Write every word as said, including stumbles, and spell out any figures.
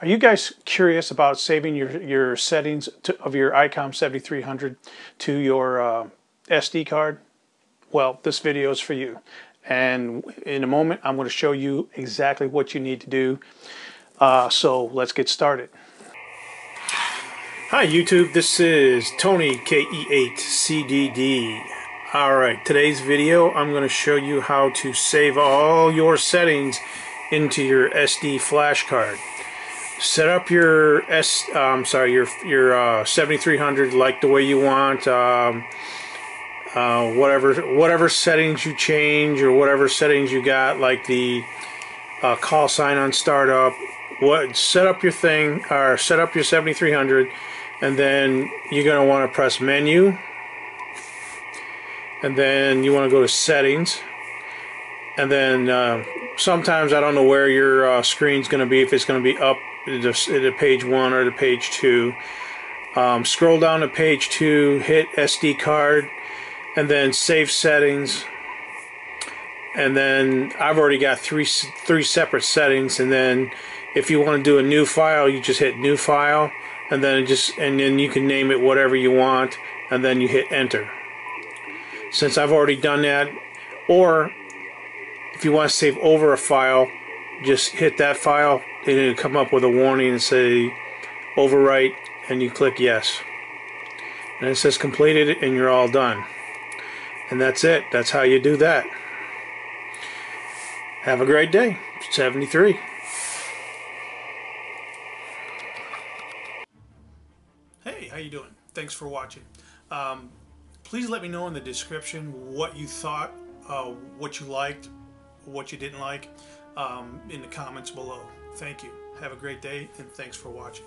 Are you guys curious about saving your, your settings to, of your ICOM seventy-three hundred to your uh, S D card? Well, this video is for you. And in a moment, I'm going to show you exactly what you need to do. Uh, so let's get started. Hi YouTube, this is Tony K E eight C D D. Alright, today's video I'm going to show you how to save all your settings into your S D flash card. Set up your S, um, sorry, your your uh, seventy-three hundred like the way you want. Um, uh, whatever whatever settings you change or whatever settings you got, like the uh, call sign on startup. What set up your thing or set up your seventy-three hundred, and then you're gonna want to press menu, and then you want to go to settings, and then uh, sometimes I don't know where your uh, screen's gonna be, if it's gonna be up to, to page one or to page two. Um, scroll down to page two, hit S D card, and then save settings, and then I've already got three three separate settings. And then if you want to do a new file, you just hit new file, and then it just and then you can name it whatever you want, and then you hit enter. Since I've already done that, or if you want to save over a file, just hit that file and it'll come up with a warning and say overwrite, and you click yes, and it says completed, and you're all done. And that's it. That's how you do that. Have a great day. seventy-three. Hey, how you doing? Thanks for watching. Um, please let me know in the description what you thought, uh, what you liked, what you didn't like, um, in the comments below. Thank you. Have a great day, and thanks for watching.